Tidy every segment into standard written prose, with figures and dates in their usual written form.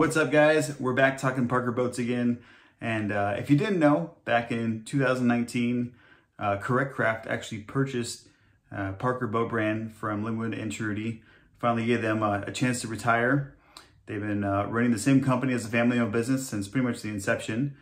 What's up, guys? We're back talking Parker Boats again. And if you didn't know, back in 2019, Correct Craft actually purchased Parker Boat Brand from Linwood and Trudy. Finally gave them a chance to retire. They've been running the same company as a family-owned business since pretty much the inception.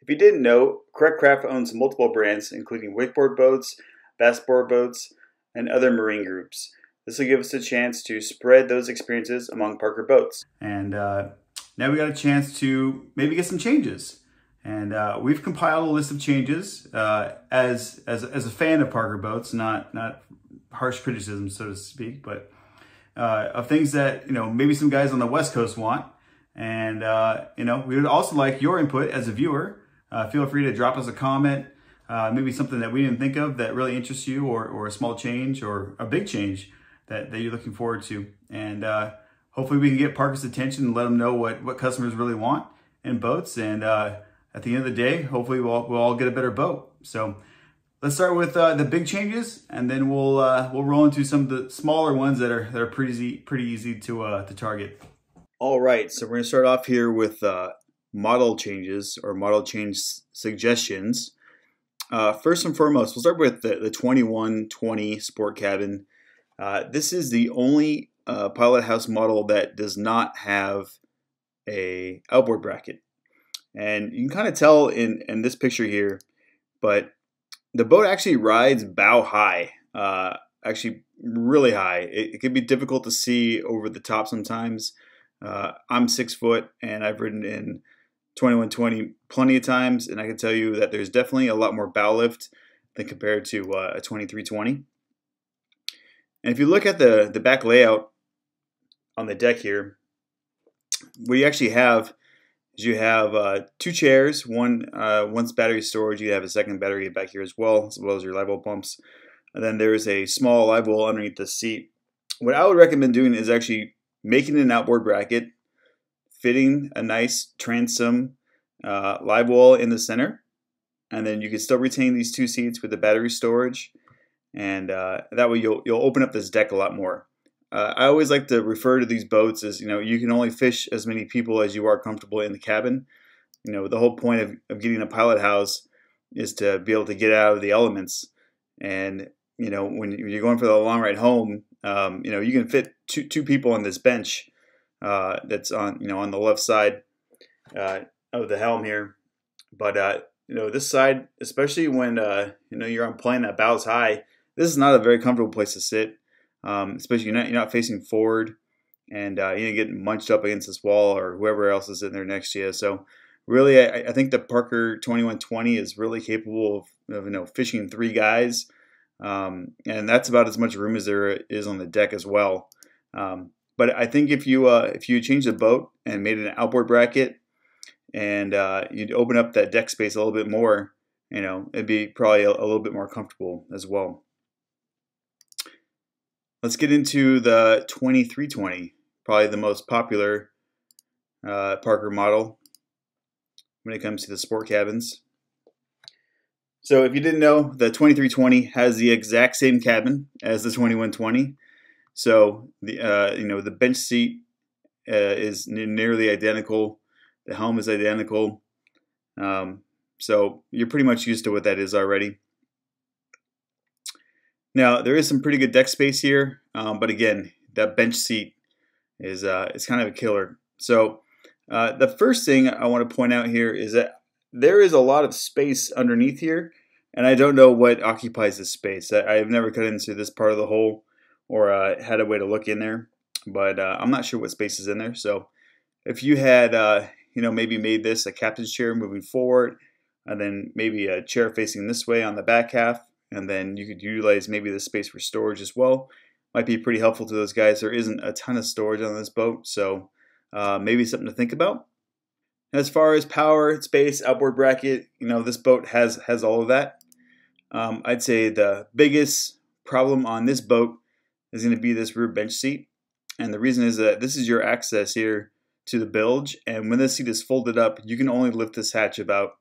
If you didn't know, Correct Craft owns multiple brands, including Wakeboard Boats, Bassboard Boats, and other marine groups. This will give us a chance to spread those experiences among Parker Boats. And now we got a chance to maybe get some changes. And we've compiled a list of changes as a fan of Parker Boats, not harsh criticism, so to speak, but of things that, you know, maybe some guys on the West Coast want. And, you know, we would also like your input as a viewer. Feel free to drop us a comment, maybe something that we didn't think of that really interests you, or a small change or a big change that you're looking forward to. And hopefully we can get Parker's attention and let him know what customers really want in boats. And at the end of the day, hopefully we'll all get a better boat. So let's start with the big changes, and then we'll roll into some of the smaller ones that are pretty easy to target. All right, so we're gonna start off here with model changes or model change suggestions. First and foremost, we'll start with the 2120 Sport Cabin. This is the only pilot house model that does not have a outboard bracket. And you can kind of tell in this picture here, but the boat actually rides bow high, actually really high. It can be difficult to see over the top sometimes. I'm 6 foot and I've ridden in 2120 plenty of times, and I can tell you that there's definitely a lot more bow lift than compared to a 2320. And if you look at the back layout on the deck here, what you actually have is you have two chairs. One's battery storage. You have a second battery back here as well as your live well pumps. And then there is a small live well underneath the seat. What I would recommend doing is actually making an outboard bracket, fitting a nice transom live well in the center, and then you can still retain these two seats with the battery storage. And that way you'll open up this deck a lot more. I always like to refer to these boats as, you know, you can only fish as many people as you are comfortable in the cabin. You know, the whole point of getting a pilot house is to be able to get out of the elements. And, you know, when you're going for the long ride home, you know, you can fit two people on this bench that's on, you know, on the left side of the helm here. But, you know, this side, especially when, you know, you're on plane that bows high, this is not a very comfortable place to sit, especially you're not facing forward, and you get munched up against this wall or whoever else is in there next to you. So really, I think the Parker 2120 is really capable of, you know, fishing three guys, and that's about as much room as there is on the deck as well. But I think if you change the boat and made it an outboard bracket, and you'd open up that deck space a little bit more, you know, it'd be probably a little bit more comfortable as well. Let's get into the 2320, probably the most popular Parker model when it comes to the sport cabins. So if you didn't know, the 2320 has the exact same cabin as the 2120. So the you know, the bench seat is nearly identical. The helm is identical. So you're pretty much used to what that is already. Now, there is some pretty good deck space here, but again, that bench seat is kind of a killer. So the first thing I want to point out here is that there is a lot of space underneath here, and I don't know what occupies this space. I've never cut into this part of the hole or had a way to look in there, but I'm not sure what space is in there. So if you had, you know, maybe made this a captain's chair moving forward, and then maybe a chair facing this way on the back half, and then you could utilize maybe the space for storage as well. Might be pretty helpful to those guys. There isn't a ton of storage on this boat, so maybe something to think about. And as far as power, space, outboard bracket, you know, this boat has all of that. I'd say the biggest problem on this boat is going to be this rear bench seat. And the reason is that this is your access here to the bilge, and when this seat is folded up, you can only lift this hatch about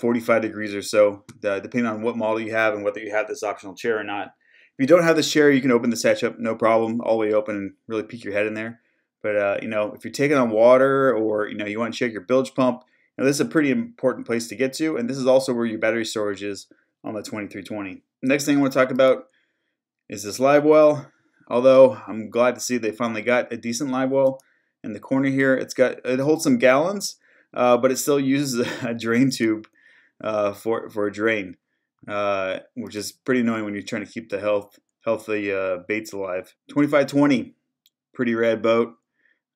45 degrees or so, depending on what model you have and whether you have this optional chair or not. If you don't have this chair, you can open this hatch up, no problem, all the way open and really peek your head in there. But you know, if you're taking on water or you want to check your bilge pump, this is a pretty important place to get to, and this is also where your battery storage is on the 2320. The next thing I want to talk about is this live well. Although I'm glad to see they finally got a decent live well in the corner here. It holds some gallons, but it still uses a drain tube for a drain, which is pretty annoying when you're trying to keep the healthy baits alive. 2520, pretty rad boat.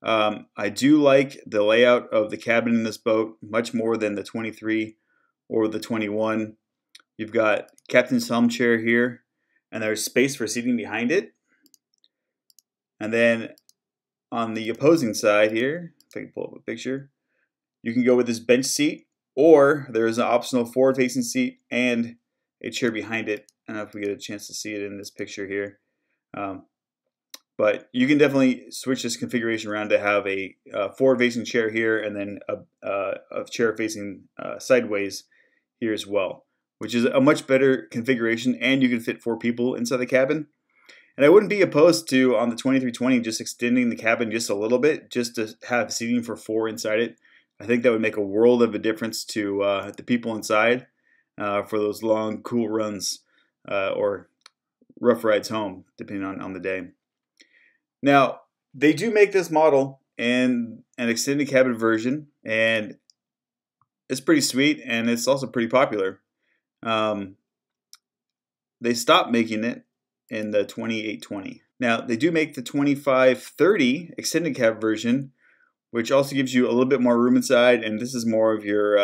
I do like the layout of the cabin in this boat much more than the 23 or the 21. You've got captain's armchair here, and there's space for seating behind it. And then on the opposing side here, if I can pull up a picture, you can go with this bench seat, or there is an optional forward-facing seat and a chair behind it. I don't know if we get a chance to see it in this picture here. But you can definitely switch this configuration around to have a forward-facing chair here and then a chair facing sideways here as well, which is a much better configuration, and you can fit 4 people inside the cabin. And I wouldn't be opposed to, on the 2320, just extending the cabin just a little bit just to have seating for 4 inside it. I think that would make a world of a difference to the people inside for those long, cool runs or rough rides home, depending on the day. Now, they do make this model in an extended cabin version, and it's pretty sweet, and it's also pretty popular. They stopped making it in the 2820. Now, they do make the 2530 extended cab version, which also gives you a little bit more room inside, and this is more of your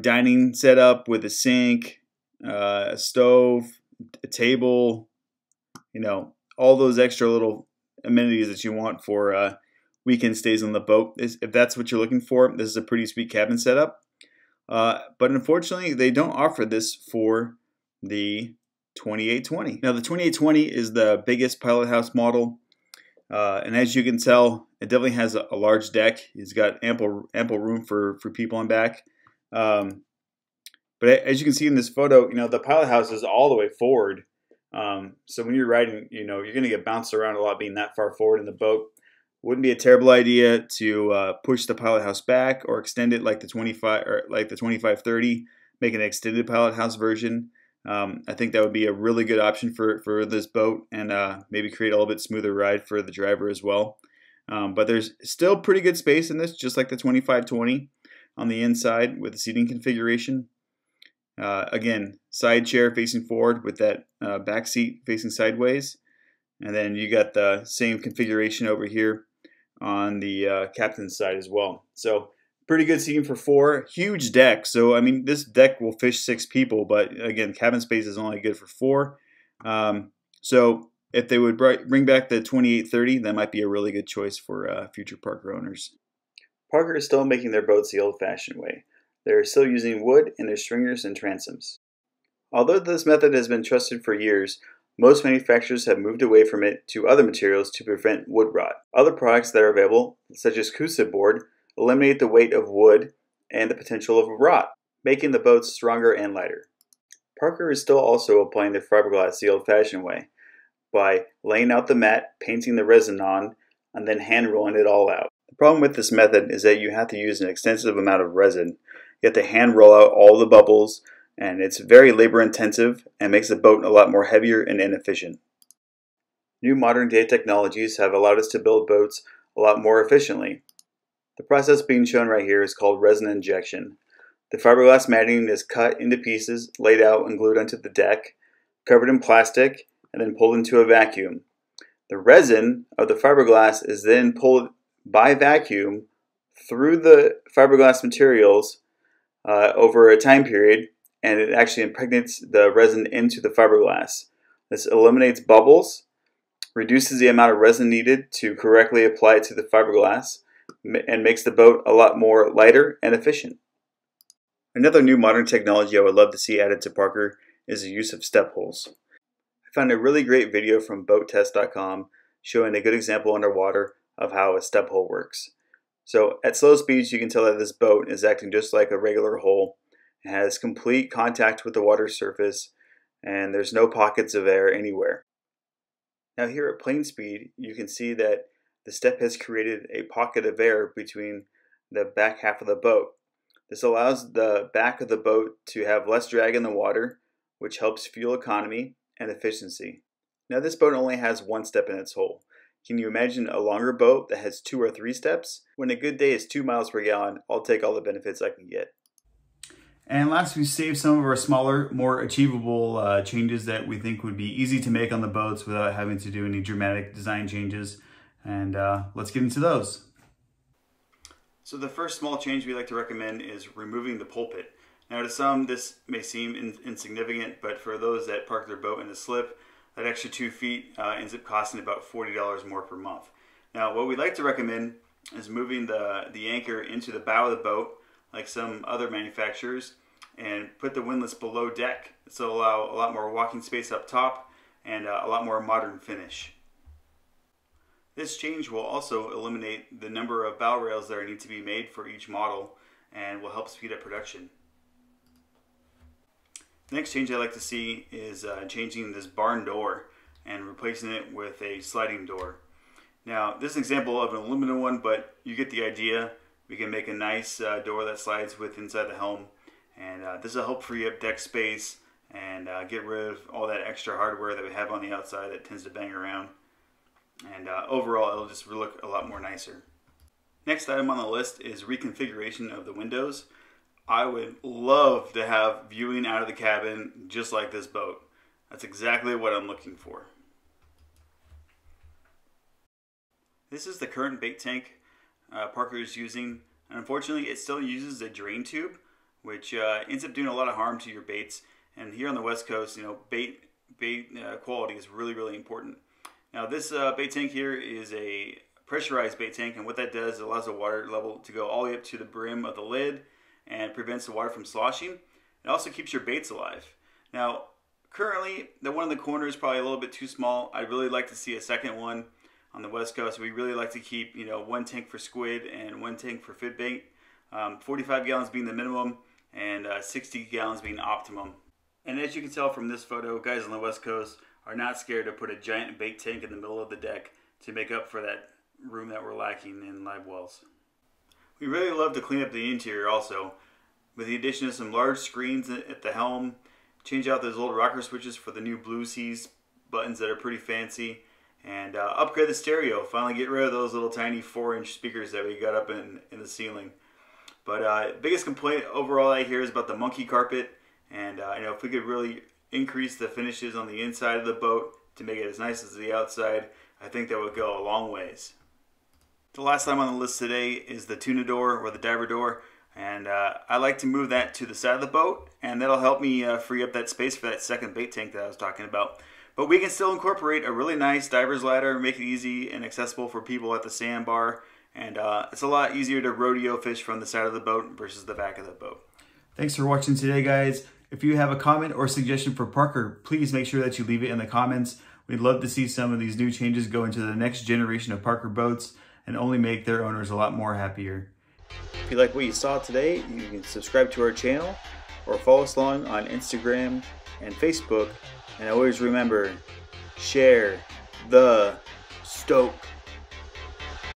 dining setup with a sink, a stove, a table, all those extra little amenities that you want for weekend stays on the boat. If that's what you're looking for, this is a pretty sweet cabin setup. But unfortunately, they don't offer this for the 2820. Now, the 2820 is the biggest pilot house model, and as you can tell, it definitely has a large deck. It's got ample room for people on back. But as you can see in this photo, the pilot house is all the way forward. So when you're riding, you're gonna get bounced around a lot being that far forward in the boat. Wouldn't be a terrible idea to push the pilot house back or extend it like the 2530, make an extended pilot house version. I think that would be a really good option for this boat, and maybe create a little bit smoother ride for the driver as well. But there's still pretty good space in this, just like the 2520 on the inside with the seating configuration. Again, side chair facing forward with that back seat facing sideways. And then you got the same configuration over here on the captain's side as well. So pretty good seating for 4. Huge deck. So, I mean, this deck will fish 6 people, but again, cabin space is only good for 4. So if they would bring back the 2830, that might be a really good choice for future Parker owners. Parker is still making their boats the old-fashioned way. They're still using wood in their stringers and transoms. Although this method has been trusted for years, most manufacturers have moved away from it to other materials to prevent wood rot. Other products that are available, such as Kusiv board, eliminate the weight of wood and the potential of rot, making the boats stronger and lighter. Parker is still also applying the fiberglass the old-fashioned way by laying out the mat, painting the resin on, and then hand rolling it all out. The problem with this method is that you have to use an extensive amount of resin. You have to hand roll out all the bubbles, and it's very labor intensive and makes the boat a lot more heavier and inefficient. New modern day technologies have allowed us to build boats a lot more efficiently. The process being shown right here is called resin injection. The fiberglass matting is cut into pieces, laid out and glued onto the deck, covered in plastic, and then pulled into a vacuum. The resin of the fiberglass is then pulled by vacuum through the fiberglass materials over a time period, and it actually impregnates the resin into the fiberglass. This eliminates bubbles, reduces the amount of resin needed to correctly apply it to the fiberglass, and makes the boat a lot more lighter and efficient. Another new modern technology I would love to see added to Parker is the use of step holes. I found a really great video from BoatTest.com showing a good example underwater of how a step hole works. So at slow speeds, you can tell that this boat is acting just like a regular hole. It has complete contact with the water surface, and there's no pockets of air anywhere. Now here at plane speed, you can see that The step has created a pocket of air between the back half of the boat. This allows the back of the boat to have less drag in the water, which helps fuel economy and efficiency. Now this boat only has one step in its hull. Can you imagine a longer boat that has 2 or 3 steps? When a good day is 2 miles per gallon, I'll take all the benefits I can get. And last, we saved some of our smaller, more achievable changes that we think would be easy to make on the boats without having to do any dramatic design changes. And let's get into those. So the first small change we like to recommend is removing the pulpit. Now to some, this may seem insignificant, but for those that park their boat in the slip, that extra 2 feet ends up costing about $40 more per month. Now what we like to recommend is moving the anchor into the bow of the boat, like some other manufacturers, and put the windlass below deck. This will allow a lot more walking space up top and a lot more modern finish. This change will also eliminate the number of bow rails that need to be made for each model and will help speed up production. The next change I like to see is changing this barn door and replacing it with a sliding door. Now this is an example of an aluminum one, but you get the idea. We can make a nice door that slides with inside the helm, and this will help free up deck space and get rid of all that extra hardware that we have on the outside that tends to bang around. And overall, it'll just look a lot more nicer. Next item on the list is reconfiguration of the windows. I would love to have viewing out of the cabin just like this boat. That's exactly what I'm looking for. This is the current bait tank Parker is using. Unfortunately, it still uses a drain tube, which ends up doing a lot of harm to your baits. And here on the West Coast, you know, bait quality is really, really important. Now this bait tank here is a pressurized bait tank, and what that does, it allows the water level to go all the way up to the brim of the lid and prevents the water from sloshing. It also keeps your baits alive. Now currently, the one in the corner is probably a little bit too small. I'd really like to see a second one. On the West Coast, we really like to keep, you know, one tank for squid and one tank for fit bait, 45 gallons being the minimum and 60 gallons being optimum. And as you can tell from this photo, guys on the West Coast are not scared to put a giant bait tank in the middle of the deck to make up for that room that we're lacking in live wells. We really love to clean up the interior also, with the addition of some large screens at the helm, change out those old rocker switches for the new Blue Seas buttons that are pretty fancy, and upgrade the stereo. Finally get rid of those little tiny 4-inch speakers that we got up in the ceiling. But biggest complaint overall I hear is about the monkey carpet, and you know, if we could really increase the finishes on the inside of the boat to make it as nice as the outside, I think that would go a long ways. The last item on the list today is the tuna door or the diver door, and I like to move that to the side of the boat, and that'll help me free up that space for that second bait tank that I was talking about. But we can still incorporate a really nice diver's ladder, make it easy and accessible for people at the sandbar, and it's a lot easier to rodeo fish from the side of the boat versus the back of the boat. Thanks for watching today, guys. If you have a comment or suggestion for Parker, please make sure that you leave it in the comments. We'd love to see some of these new changes go into the next generation of Parker boats and only make their owners a lot more happier. If you like what you saw today, you can subscribe to our channel or follow us along on Instagram and Facebook. And always remember, share the stoke.